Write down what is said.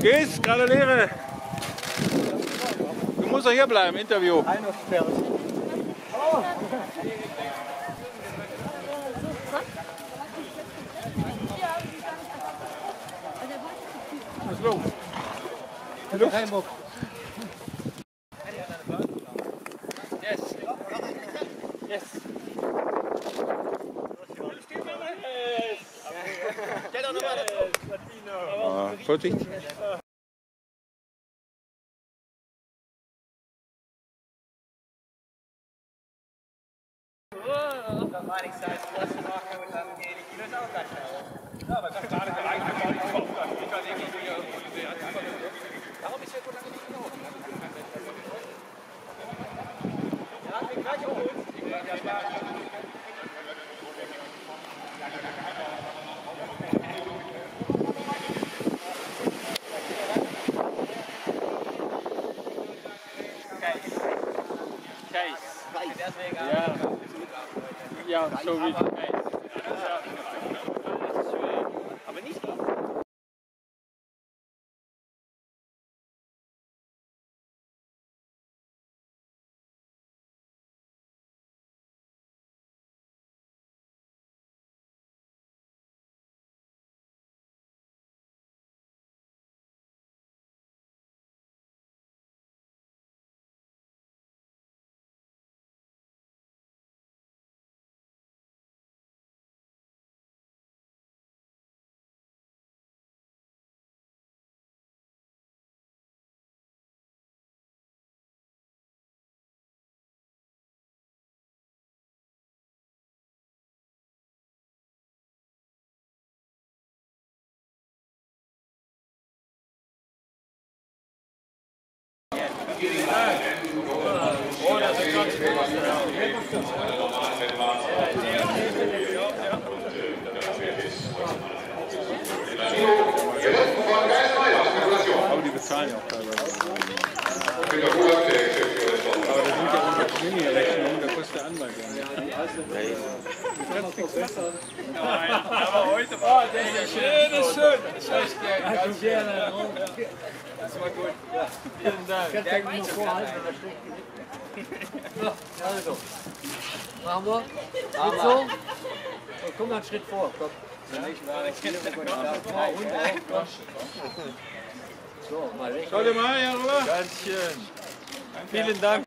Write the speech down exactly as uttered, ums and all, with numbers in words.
Gehst, gratuliere! Du musst doch hier bleiben, Interview. Einhofsperre. Oh. Was ist los? Hallo? Kein Bock. Yes. Yes. Vorsicht. Ja, so wie es ist. Aber nicht gut. Oh, das ist ganz schön. Aber die bezahlen ja auch teilweise. Aber das sind ja unsere Mini-Rechnungen, da kostet der Anwalt ja. Nein, aber heute war es schön, ist schön. Das war gut. Ja. Vielen Dank. Ich kann es nur vorhalten, wenn das schlecht geht. Also, machen wir. Gut so. So, komm mal einen Schritt vor. Komm. So, mal weg. Schau dir mal hier rüber. Ganz schön. Vielen Dank.